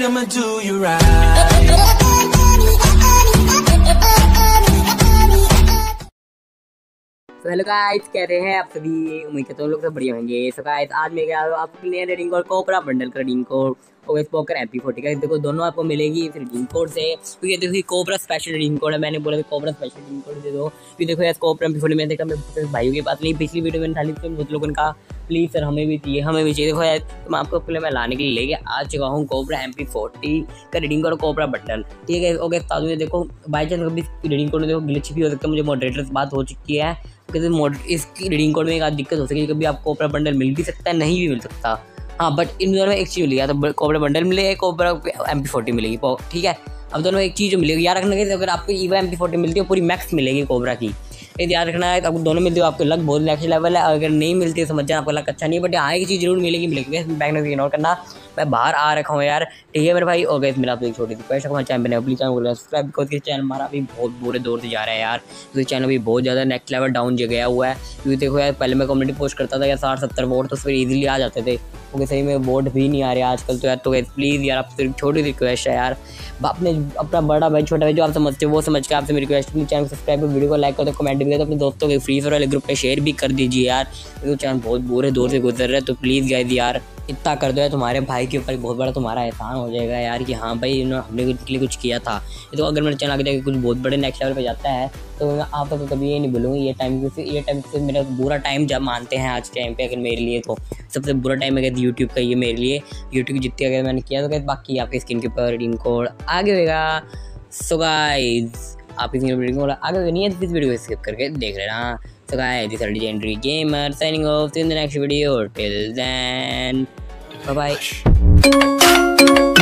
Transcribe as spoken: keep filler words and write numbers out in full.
tonight, I'ma do you right. तो hello guys, कह रहे हैं आप सभी, उम्मीद करता हूँ लोग सब बढ़िया होंगे। सो गाइस, आज मैं क्या आप अपने रेडिंग कोड कोबरा बंडल का रेडिंग कोड और इस पोकर एम पी फोर्टी का देखो, दोनों आपको मिलेगी इस रेडिंग कोड से। तो ये देखो, ये कोबरा स्पेशल रेडिंग कोड है। मैंने बोला था कोबरा स्पेशल रेडिंग कोड दे दो। फिर देखो यार, कोबरा एम पी फोर्टी मैंने देखा मेरे भाइयों के पास नहीं, पिछली वीडियो में डाली थी बहुत लोगों का, प्लीज़ सर हमें भी चाहिए हमें भी चाहिए। देखो यार, तुम आपको पहले मैं लाने के लिए लेके आ चुका हूँ कोबरा एम पी फोर्टी का रेडिंग कोड और कोबरा बंडल। ठीक है, ओके बता दूँ, देखो बाई चांस कभी रेडिंग कोड में देखो ग्लिच भी हो सकता है। मुझे मॉडरेटर से बात हो चुकी है, इसकी रीडिंग कोड में एक आध दिक्कत हो सकेगी, कभी आपको कोबरा बंडल मिल भी सकता है, नहीं भी मिल सकता। हाँ, बट इन दोनों में एक चीज़ मिली है, तो कोबरा बंडल मिलेगा, कोबरा एम पी फोर्टी मिलेगी। ठीक है, अब दोनों में एक चीज़ मिलेगी, याद रखना है। अगर आपको ईवा एम पी फोर्टी मिलती है, पूरी मैक्स मिलेगी कोबरा की, याद रखना है। आपको दोनों मिलती है, आपके लक बहुत नेक्स्ट लेवल है। अगर नहीं मिलती है, समझ जाए आपका लक अच्छा नहीं, बट हाँ एक चीज़ जरूर मिलेगी मिलेगी बैकने को इग्नोर करना। मैं बाहर आ रखा हूँ यार, ठीक है मेरे भाई। और गैस मिला आपको एक छोटी सी क्वेश्चन, हमारे चैनल पर अपनी चैनल को सब्सक्राइब करके, चैनल हमारा अभी बहुत बुरे दौर से जा रहा है यार। क्योंकि चैनल भी बहुत ज़्यादा नेक्स्ट लेवल डाउन गया हुआ है। क्योंकि देखो यार, पहले मैं कम्युनिटी पोस्ट करता था यार साठ सत्तर वोट, तो फिर ईजिली आ जाते थे। ओके, सही में वोट भी नहीं आ रहे आजकल तो यार। तो गैस प्लीज़ यार, आपसे छोटी सी रिक्वेस्ट है यार, आपने अपना बड़ा भाई छोटा भाई जो आप समझते हो वो समझ के आपसे मेरी रिक्वेस्ट, अपनी चैनल सब्सक्राइब कर, वीडियो को लाइक कर दो, कमेंट भी कर दो, अपने दोस्तों के फ्री फायर वाले ग्रुप पर शेयर भी कर दीजिए यार। तो चैनल बहुत बुरे दौर से गुजर रहा है, तो प्लीज़ गाइस यार इतना कर दो यार, तुम्हारे भाई के ऊपर बहुत बड़ा तुम्हारा एहसान हो जाएगा यार कि हाँ भाई हमने कुछ के लिए कुछ किया था। तो अगर मेरे चैनल आगे जाकर कुछ बहुत बड़े नेक्स्ट लेवल पे जाता है तो मैं आप तो कभी ये नहीं बोलूँगी, ये टाइम ये टाइम से मेरा बुरा टाइम जब मानते हैं आज के टाइम पे। अगर मेरे लिए तो सबसे बुरा टाइम अगर यूट्यूब का, ये मेरे लिए यूट्यूब जितनी अगर मैंने किया, तो कहते बाकी आपकी स्क्रीन के ऊपर रेडिंग कोड आगे होगा। सो गाइस, आपकी स्क्रीन पर रेडिंग कोड आगे नहीं है, इस वीडियो को स्किप करके देख लेना। So guys, this is Ultra Legendary Gamer signing off. See you in the next video. Till then, bye bye.